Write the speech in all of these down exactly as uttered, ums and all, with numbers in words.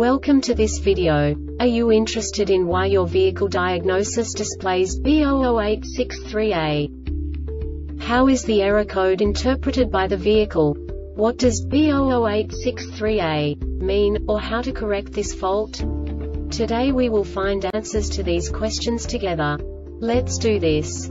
Welcome to this video. Are you interested in why your vehicle diagnosis displays B zero zero eight six three A? How is the error code interpreted by the vehicle? What does B zero zero eight six three A mean, or how to correct this fault? Today we will find answers to these questions together. Let's do this.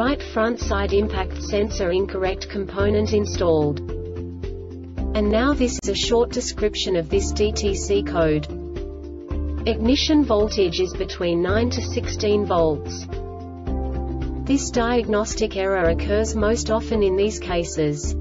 right front side impact sensor incorrect component installed. And now this is a short description of this D T C code. Ignition voltage is between nine to sixteen volts. This diagnostic error occurs most often in these cases.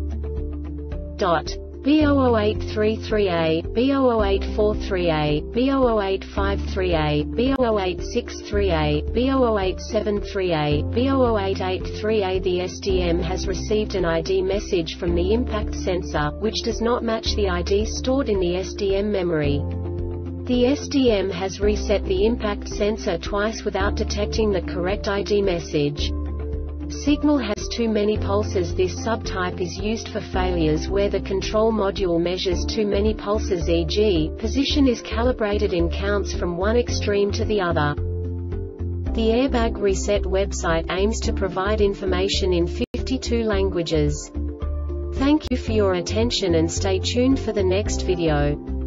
Dot. B zero zero eight three three A, B zero zero eight four three A, B zero zero eight five three A, B zero zero eight six three A, B zero zero eight seven three A, B zero zero eight eight three A. The S D M has received an I D message from the impact sensor, which does not match the I D stored in the S D M memory. The S D M has reset the impact sensor twice without detecting the correct I D message. Signal has too many pulses. This subtype is used for failures where the control module measures too many pulses, for example, position is calibrated in counts from one extreme to the other. The Airbag Reset website aims to provide information in fifty-two languages. Thank you for your attention and stay tuned for the next video.